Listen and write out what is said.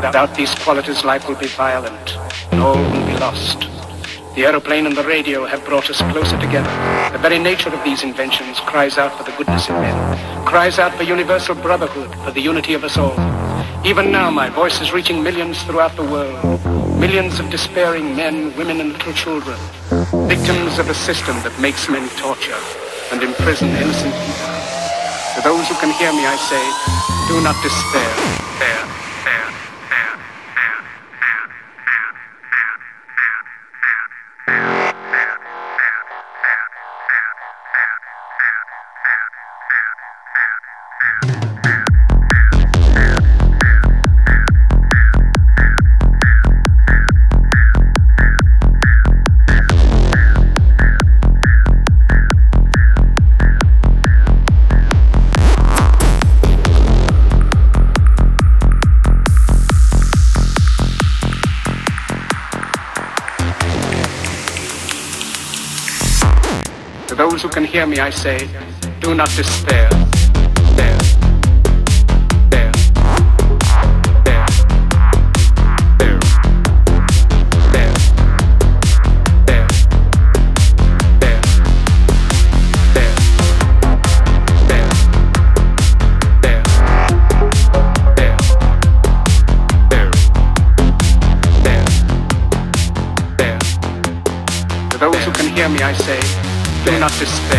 Without these qualities, life will be violent, and all will be lost. The aeroplane and the radio have brought us closer together. The very nature of these inventions cries out for the goodness in men, cries out for universal brotherhood, for the unity of us all. Even now, my voice is reaching millions throughout the world, millions of despairing men, women, and little children, victims of a system that makes men torture and imprison innocent people. To those who can hear me, I say, do not despair. Those who can hear me, I say, do not despair. To those who can hear me, I say, do not despair.